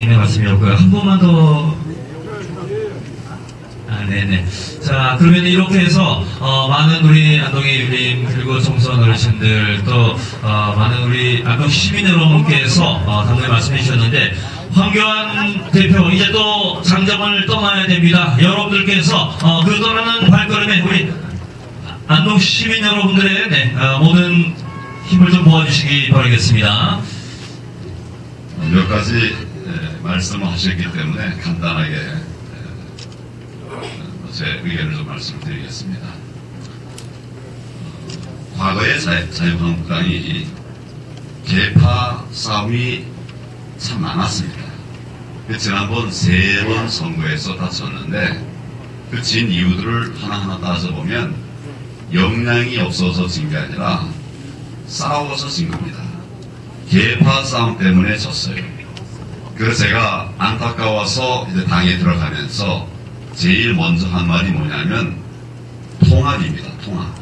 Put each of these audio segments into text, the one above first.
네, 말씀이었고요. 한 번만 더. 네네. 자, 그러면 이렇게 해서 많은 우리 안동의 유림 그리고 정선 어르신들 또 많은 우리 안동 시민 여러분께서 당부의 말씀해 주셨는데, 황교안 대표 이제 또 장정을 떠나야 됩니다. 여러분들께서 그 떠나는 발걸음에 우리 안동 시민 여러분들의 모든 힘을 좀 모아주시기 바라겠습니다. 몇 가지 말씀하셨기 때문에 간단하게 제 의견을 좀 말씀드리겠습니다. 과거에 자유한국당이 개파 싸움이 참 많았습니다. 지난번 3번 선거에서 다쳤는데 그 진 이유들을 하나하나 따져보면 역량이 없어서 진 게 아니라 싸워서 진 겁니다. 개파 싸움 때문에 졌어요. 그래서 제가 안타까워서 이제 당에 들어가면서 제일 먼저 한 말이 뭐냐면 통합입니다. 통합.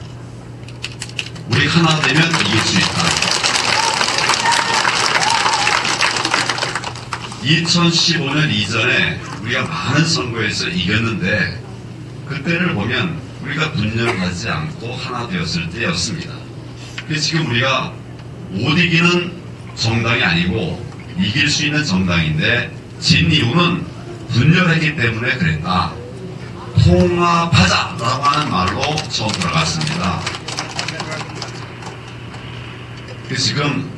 우리 하나 되면 이길 수 있다. 2015년 이전에 우리가 많은 선거에서 이겼는데 그때를 보면 우리가 분열하지 않고 하나 되었을 때였습니다. 근데 지금 우리가 못 이기는 정당이 아니고 이길 수 있는 정당인데 진 이유는 분열했기 때문에 그랬다. 통합하자 라고 하는 말로 처음 들어갔습니다. 지금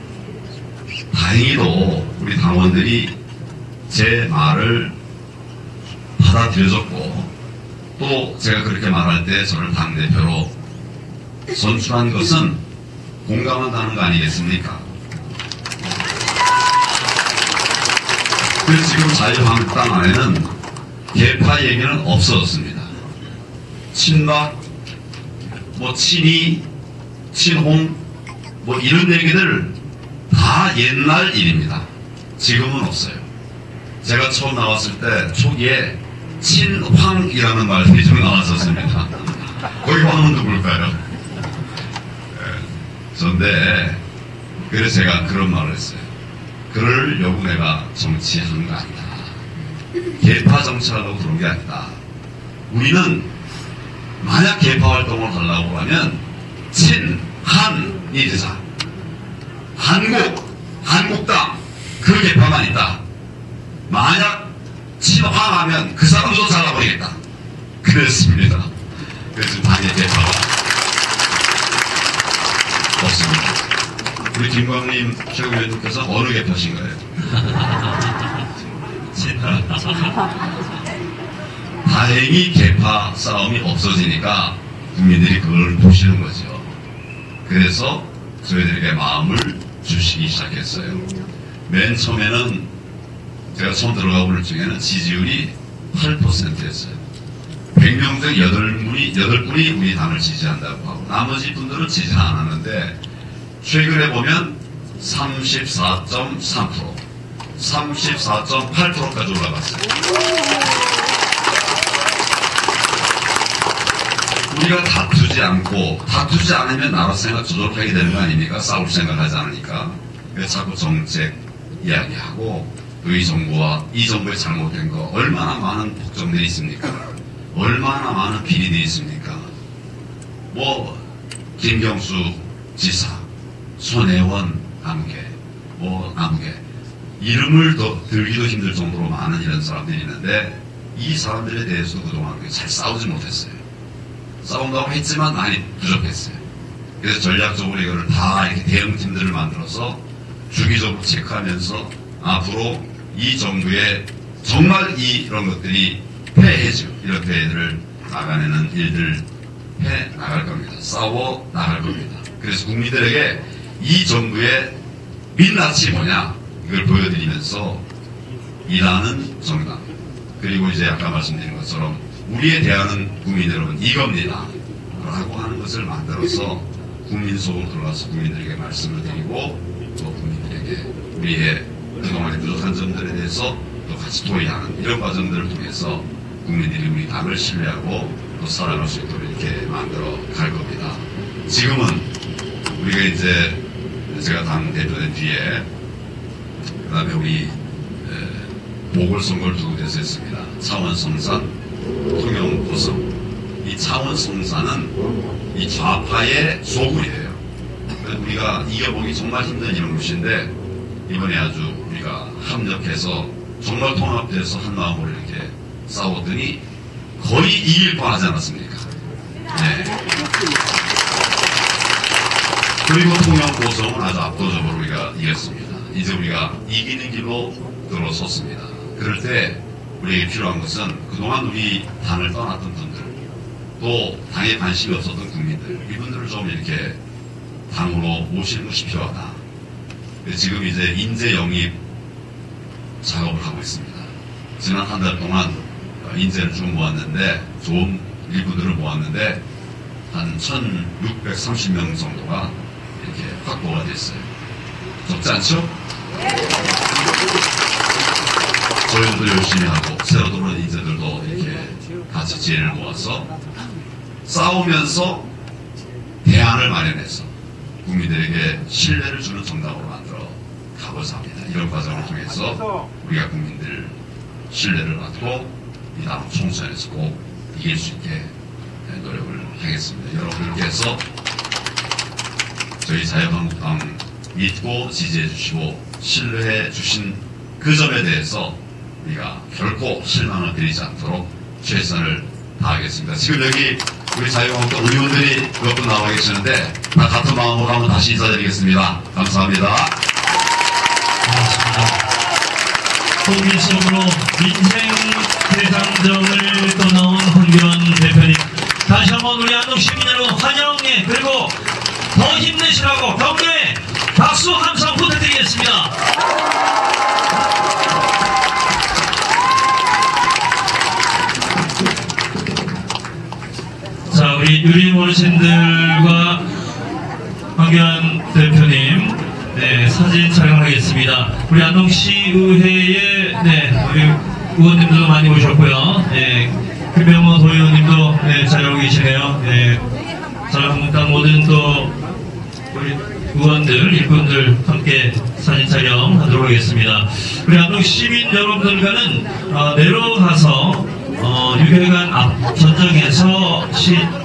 다행히도 우리 당원들이 제 말을 받아들여줬고 또 제가 그렇게 말할 때 저를 당대표로 선출한 것은 공감한다는 거 아니겠습니까? 그래서 지금 자유한국당 안에는 개파 얘기는 없어졌습니다. 친박, 뭐 친이, 친홍, 뭐 이런 얘기들 다 옛날 일입니다. 지금은 없어요. 제가 처음 나왔을 때 초기에 친황이라는 말이 좀 나왔었습니다. 거기 황은 누굴까요? 그런데 그래서 제가 그런 말을 했어요. 그러려고 내가 정치하는 거 아니다. 개파 정치하려고 그런 게 아니다. 우리는 만약 개파 활동을 하려고 하면 친한이 되자. 한국당 그 개파만 있다. 만약 친화하면 그 사람도 잘라버리겠다. 그랬습니다. 그래서 당의 개파가 없습니다. 우리 김광림 최고위원님께서 어느 개파신가요? 다행히 개파 싸움이 없어지니까 국민들이 그걸 보시는 거죠. 그래서 저희들에게 마음을 주시기 시작했어요. 맨 처음에는 제가 처음 들어가고 올 중에는 지지율이 8%였어요. 100명 중 8분이 우리 당을 지지한다고 하고 나머지 분들은 지지 안 하는데 최근에 보면 34.3%, 34.8%까지 올라갔어요. 우리가 다투지 않고, 다투지 않으면 나라 생각 조절하게 되는 거 아닙니까? 싸울 생각 하지 않으니까. 그래서 자꾸 정책 이야기하고, 이 정부와 이 정부에 잘못된 거, 얼마나 많은 폭정들이 있습니까? 얼마나 많은 비리들이 있습니까? 김경수 지사, 손혜원 남계 이름을 더 들기도 힘들 정도로 많은 이런 사람들이 있는데 이 사람들에 대해서도 그동안 잘 싸우지 못했어요. 싸운다고 했지만 많이 부족했어요. 그래서 전략적으로 이걸 다 이렇게 대응팀들을 만들어서 주기적으로 체크하면서 앞으로 이 정부에 정말 이런 것들이 폐해지고 이런 폐해를 막아내는 일들 해 나갈 겁니다. 싸워 나갈 겁니다. 그래서 국민들에게 이 정부의 민낯이 뭐냐 이걸 보여드리면서 일하는 정당, 그리고 이제 아까 말씀드린 것처럼 우리에 대한 국민 여러분 이겁니다 라고 하는 것을 만들어서 국민 속으로 들어가서 국민들에게 말씀을 드리고 또 국민들에게 우리의 그동안의 부족한 점들에 대해서 또 같이 토의하는 이런 과정들을 통해서 국민들이 우리 당을 신뢰하고 또 사랑할 수 있도록 이렇게 만들어 갈 겁니다. 지금은 우리가 이제 제가 당 대표된 뒤에 그다음에 우리 보궐선거를 두고 대세했습니다. 차원성산, 통영고성. 이 차원성산은 이 좌파의 소굴이에요. 우리가 이겨보기 정말 힘든 이런 곳인데 이번에 아주 우리가 합력해서 정말 통합돼서 한 마음으로 이렇게 싸웠더니 거의 이길 뻔하지 않았습니까? 네. 그리고 통영고성은 아주 압도적으로 우리가 이겼습니다. 이제 우리가 이기는 길로 들어섰습니다. 그럴 때 우리에게 필요한 것은 그동안 우리 당을 떠났던 분들, 또 당에 관심이 없었던 국민들, 이분들을 좀 이렇게 당으로 모시는 것이 필요하다. 지금 이제 인재 영입 작업을 하고 있습니다. 지난 한 달 동안 인재를 좀 모았는데, 좋은 일꾼들을 모았는데 한 1630명 정도가 이렇게 확보가 됐어요. 적지 않죠? 저희들도 열심히 하고 새로 들어온 인재들도 이렇게 같이 지혜를 모아서 싸우면서 대안을 마련해서 국민들에게 신뢰를 주는 정당으로 만들어 가고자 합니다. 이런 과정을 통해서 우리가 국민들 신뢰를 받고 이 다음 총선에서 꼭 이길 수 있게 노력을 하겠습니다. 여러분들께서 저희 자유한국당 믿고 지지해 주시고 신뢰해 주신 그 점에 대해서 우리가 결코 실망을 드리지 않도록 최선을 다하겠습니다. 지금 여기 우리 자유한국당 의원들이 몇 분 나와 계시는데 다 같은 마음으로 한번 다시 인사드리겠습니다. 감사합니다. 고맙습니다. 고기 속으로 민생 대상정을 떠나온 황교안 대표님, 다시 한번 우리 안동 시민으로 환영해, 그리고 더 힘내시라고 격려의 박수 함성 부탁드리겠습니다. 자, 우리 유림어르신들과 황교안 대표님, 네, 사진 촬영하겠습니다. 우리 안동시의회에 우리 의원님들도 많이 오셨고요. 네, 김병호 도의원님도 잘 오고 계시네요. 네, 자유한국당 모든 또 우리 의원들, 일꾼들 함께 사진 촬영하도록 하겠습니다. 우리 안동 시민 여러분들과는 내려가서 6일간 앞 전장에서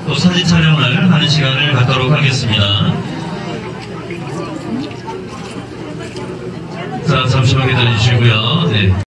또 사진 촬영을 하는 시간을 갖도록 하겠습니다. 자, 잠시만 기다려주시고요. 네.